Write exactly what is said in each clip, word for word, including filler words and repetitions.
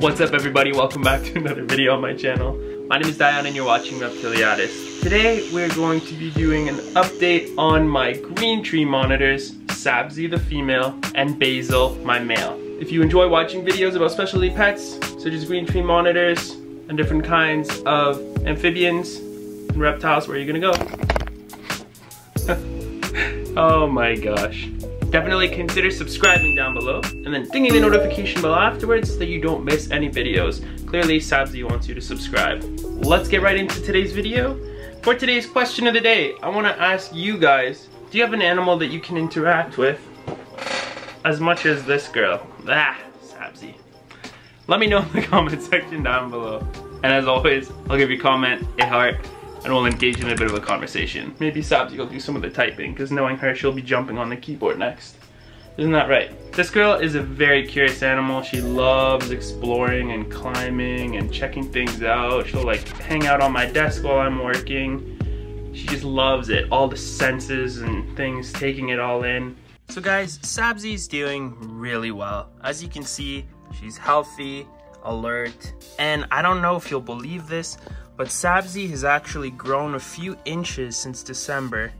What's up everybody, welcome back to another video on my channel. My name is Dion and you're watching Reptiliatus. Today we're going to be doing an update on my green tree monitors, Sabzi the female and Basil my male. If you enjoy watching videos about specialty pets, such as green tree monitors and different kinds of amphibians and reptiles, where are you gonna go? Oh my gosh. Definitely consider subscribing down below and then dinging the notification bell afterwards so that you don't miss any videos. Clearly, Sabzi wants you to subscribe. Let's get right into today's video. For today's question of the day, I want to ask you guys, do you have an animal that you can interact with as much as this girl? Ah, Sabzi. Let me know in the comment section down below. And as always, I'll give you a comment, a heart, and we'll engage in a bit of a conversation. Maybe Sabzi will do some of the typing, because knowing her, she'll be jumping on the keyboard next. Isn't that right? This girl is a very curious animal. She loves exploring and climbing and checking things out. She'll like hang out on my desk while I'm working. She just loves it, all the senses and things, taking it all in. So guys, Sabzi's doing really well. As you can see, she's healthy, alert, and I don't know if you'll believe this, but Sabzi has actually grown a few inches since December.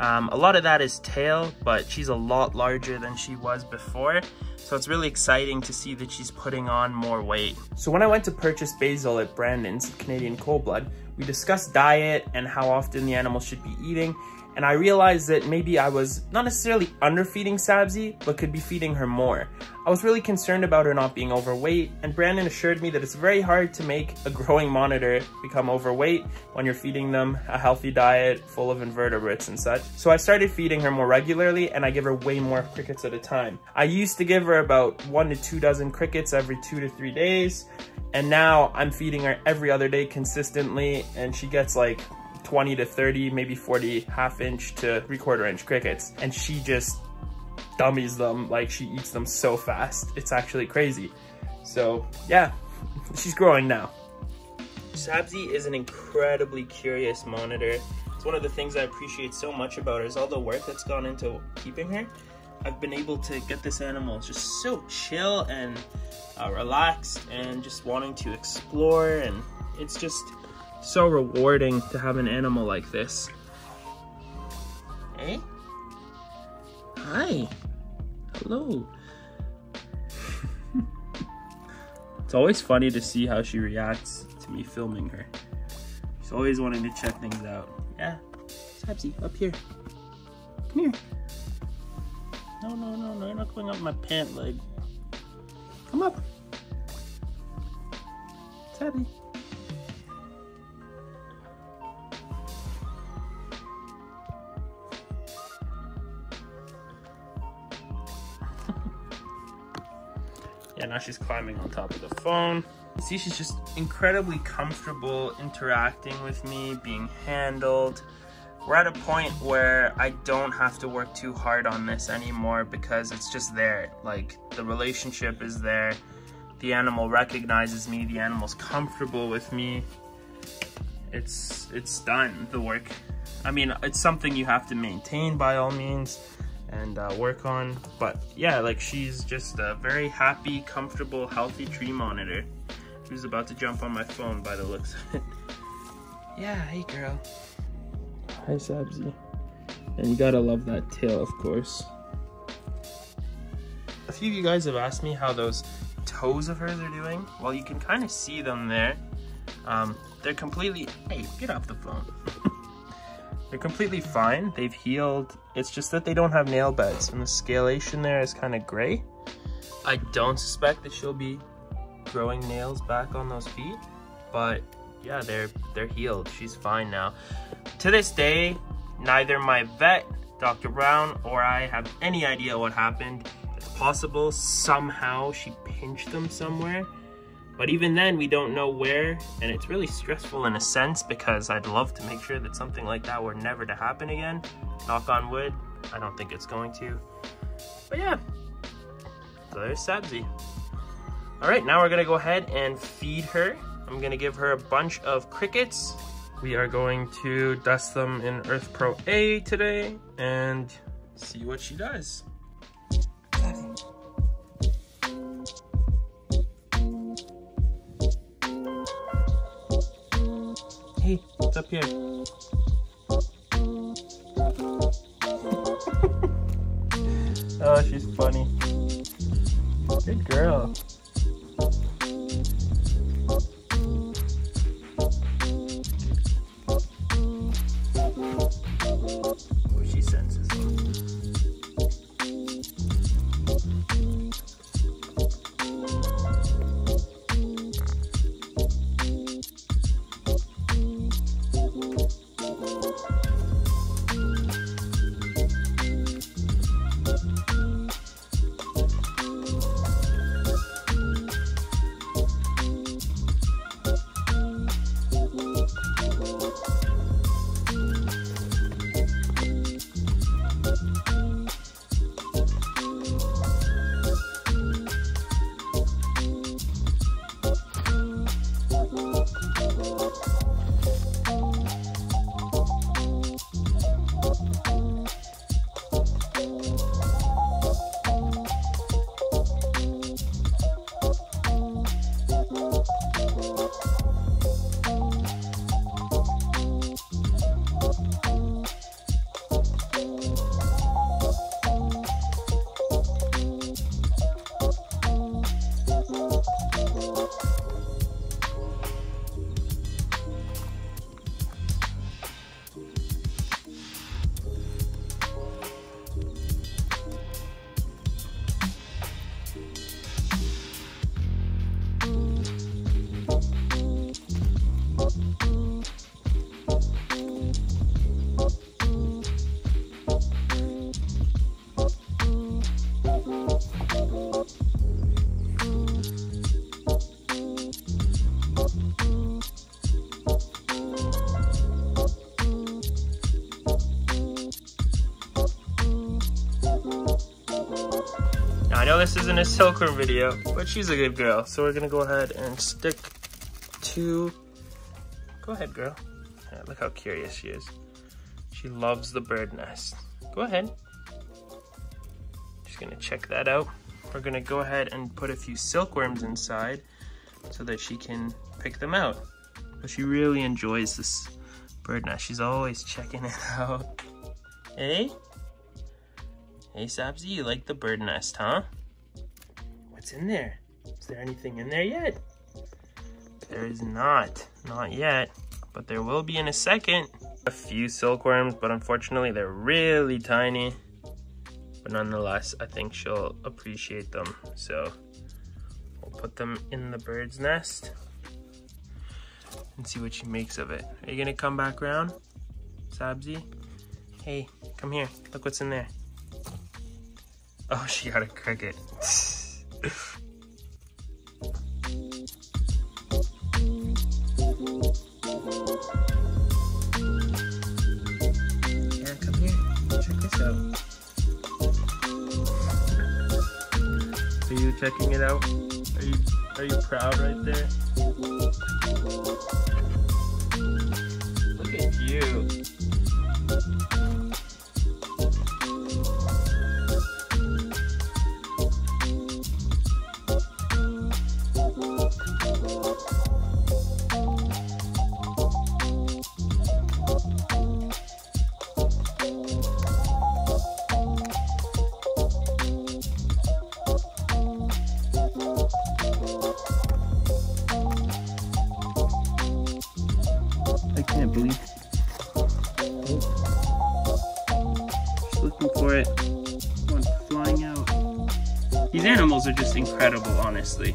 Um, a lot of that is tail, but she's a lot larger than she was before. So it's really exciting to see that she's putting on more weight. So when I went to purchase Basil at Brandon's Canadian Cold Blood, we discussed diet and how often the animal should be eating. And I realized that maybe I was not necessarily underfeeding Sabzi, but could be feeding her more. I was really concerned about her not being overweight, and Brandon assured me that it's very hard to make a growing monitor become overweight when you're feeding them a healthy diet full of invertebrates and such. So I started feeding her more regularly, and I give her way more crickets at a time. I used to give her about one to two dozen crickets every two to three days, and now I'm feeding her every other day consistently, and she gets like twenty to thirty, maybe forty half inch to three quarter inch crickets, and she just dummies them. Like, she eats them so fast, it's actually crazy. So yeah, she's growing now. Sabzi is an incredibly curious monitor. It's one of the things I appreciate so much about her is all the work that's gone into keeping her. I've been able to get this animal just so chill and uh, relaxed and just wanting to explore, and it's just so rewarding to have an animal like this. Hey. Hi. Hello. It's always funny to see how she reacts to me filming her. She's always wanting to check things out. Yeah. Sabzi, up here. Come here. No, no, no, no. You're not going up my pant leg. Come up. Sabzi. Yeah, now she's climbing on top of the phone. See, she's just incredibly comfortable interacting with me, being handled. We're at a point where I don't have to work too hard on this anymore because it's just there. Like, the relationship is there. The animal recognizes me. The animal's comfortable with me. It's, it's done, the work. I mean, it's something you have to maintain by all means and uh, work on, but yeah, like, she's just a very happy, comfortable, healthy tree monitor. Who's about to jump on my phone by the looks of it. Yeah, hey girl. Hi Sabzi. And you gotta love that tail, of course. A few of you guys have asked me how those toes of hers are doing. Well, you can kind of see them there. Um, they're completely, hey, get off the phone. They're completely fine, they've healed. It's just that they don't have nail beds and the scalation there is kind of gray. I don't suspect that she'll be growing nails back on those feet, but yeah, they're they're healed. She's fine now. To this day, neither my vet, Doctor Brown, or I have any idea what happened. It's possible somehow she pinched them somewhere. But even then, we don't know where, and it's really stressful in a sense because I'd love to make sure that something like that were never to happen again. Knock on wood, I don't think it's going to. But yeah, so there's Sabzi. All right, now we're gonna go ahead and feed her. I'm gonna give her a bunch of crickets. We are going to dust them in Earth Pro A today and see what she does. Hey, what's up here? Oh, she's funny. Good girl. Oh, she senses this isn't a silkworm video, but she's a good girl, so we're gonna go ahead and stick to go ahead girl. Right, look how curious she is. She loves the bird nest. Go ahead, just gonna check that out. We're gonna go ahead and put a few silkworms inside so that she can pick them out, but she really enjoys this bird nest. She's always checking it out. Hey, hey Sabzi, you like the bird nest, huh? What's in there? Is there anything in there yet? There is not, not yet, but there will be in a second. A few silkworms, but unfortunately they're really tiny, but nonetheless, I think she'll appreciate them. So we'll put them in the bird's nest and see what she makes of it. Are you gonna come back around, Sabzi? Hey, come here, look what's in there. Oh, she got a cricket. Yeah, come here. Check this out. Are you checking it out? Are you are you proud right there? Look at you. Are just incredible, honestly,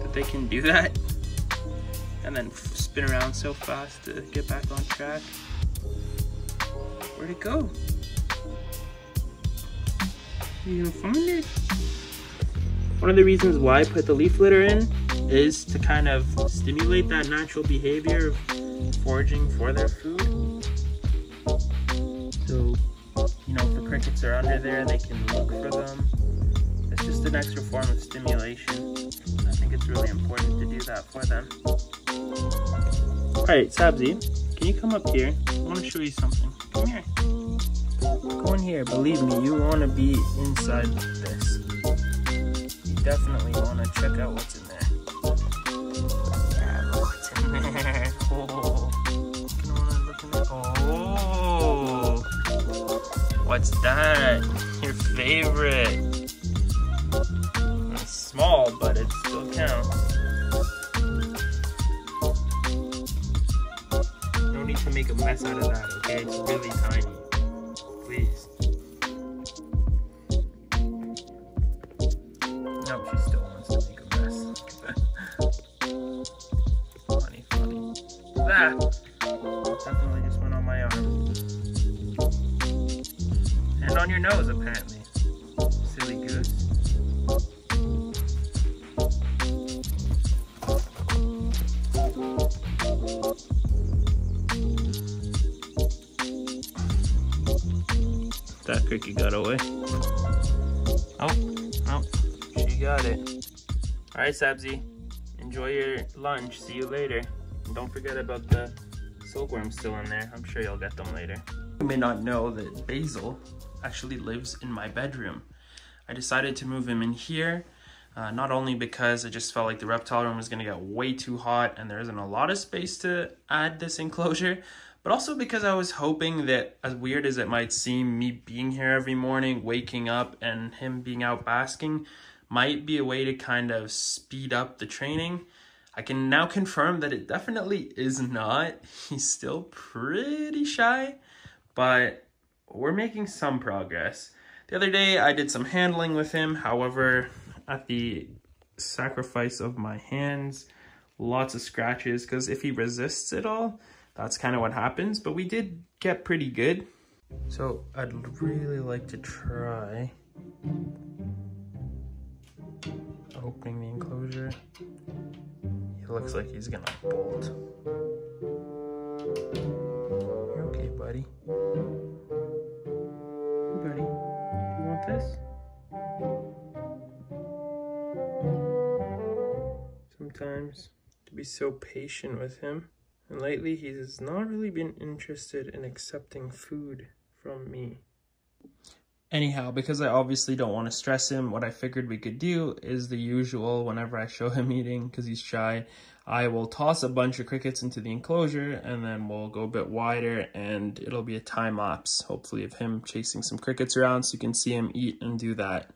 that they can do that and then spin around so fast to get back on track. Where'd it go? You gonna find it? One of the reasons why I put the leaf litter in is to kind of stimulate that natural behavior of foraging for their food. So, you know, if the crickets are under there, they can look for them. It's just an extra form of stimulation. I think it's really important to do that for them. Alright, Sabzi, can you come up here? I want to show you something. Come here. Go in here. Believe me, you want to be inside this. You definitely want to check out what's in there. Yeah, look what's in there. Oh, What's that? Your favorite. It's small, but it still counts. No need to make a mess out of that, okay? It's really tiny. Please. No, she still wants to make a mess. Funny, funny. Ah! Definitely just went on my arm. And on your nose, apparently. Silly goose. That cricket got away. Oh, oh, she got it. Alright, Sabzi. Enjoy your lunch. See you later. And don't forget about the silkworms still in there. I'm sure you'll get them later. You may not know that Basil actually lives in my bedroom. I decided to move him in here, uh, not only because I just felt like the reptile room was going to get way too hot and there isn't a lot of space to add this enclosure, but also because I was hoping that, as weird as it might seem, me being here every morning, waking up, and him being out basking might be a way to kind of speed up the training. I can now confirm that it definitely is not. He's still pretty shy, but we're making some progress. The other day I did some handling with him, however, at the sacrifice of my hands, lots of scratches, because if he resists it all, that's kind of what happens, but we did get pretty good. So I'd really like to try opening the enclosure. He looks like he's gonna bolt. You're okay, buddy. This. Sometimes to be so patient with him, and lately he has not really been interested in accepting food from me. Anyhow, because I obviously don't want to stress him, what I figured we could do is the usual. Whenever I show him eating, because he's shy, I will toss a bunch of crickets into the enclosure, and then we'll go a bit wider, and it'll be a time lapse, hopefully, of him chasing some crickets around, so you can see him eat and do that.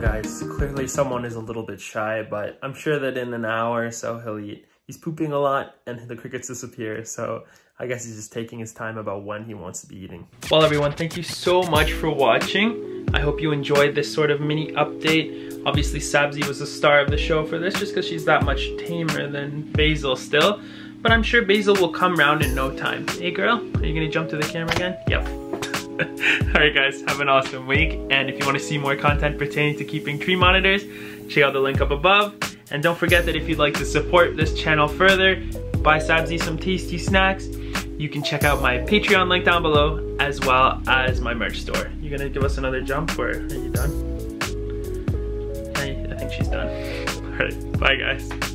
Guys, clearly someone is a little bit shy, but I'm sure that in an hour or so he'll eat. He's pooping a lot and the crickets disappear, so I guess he's just taking his time about when he wants to be eating. Well everyone, thank you so much for watching. I hope you enjoyed this sort of mini update. Obviously Sabzi was the star of the show for this just because she's that much tamer than Basil still, but I'm sure Basil will come round in no time. Hey girl, are you gonna jump to the camera again? Yep. Alright guys, have an awesome week, and if you want to see more content pertaining to keeping tree monitors, check out the link up above. And don't forget that if you'd like to support this channel further, buy Sabzi some tasty snacks, you can check out my Patreon link down below, as well as my merch store. You gonna give us another jump, or are you done? I, I think she's done. Alright, bye guys.